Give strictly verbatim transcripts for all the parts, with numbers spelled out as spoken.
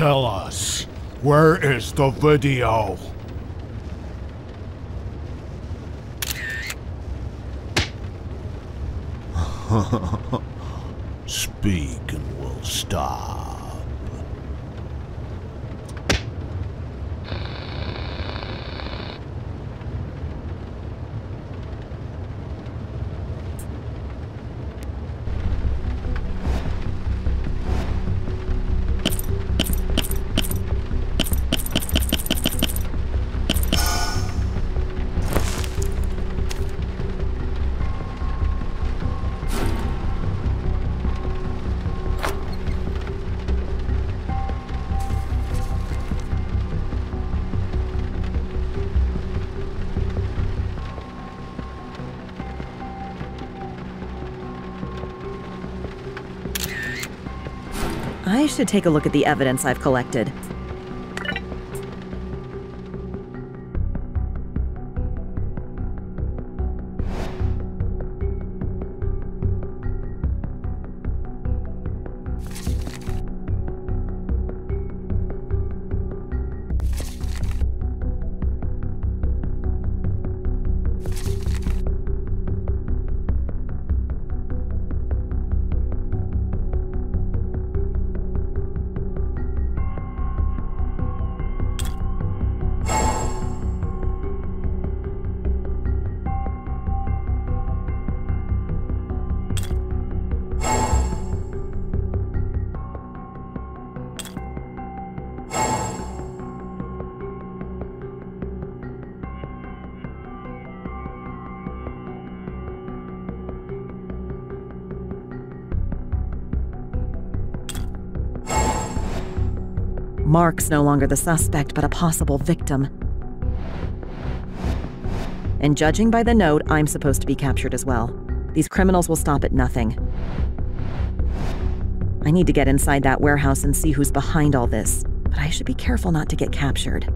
tell us, where is the video? Speak and we'll stop. I should take a look at the evidence I've collected. Mark's no longer the suspect, but a possible victim. And judging by the note, I'm supposed to be captured as well. These criminals will stop at nothing. I need to get inside that warehouse and see who's behind all this, but I should be careful not to get captured.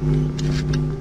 Mm-hmm.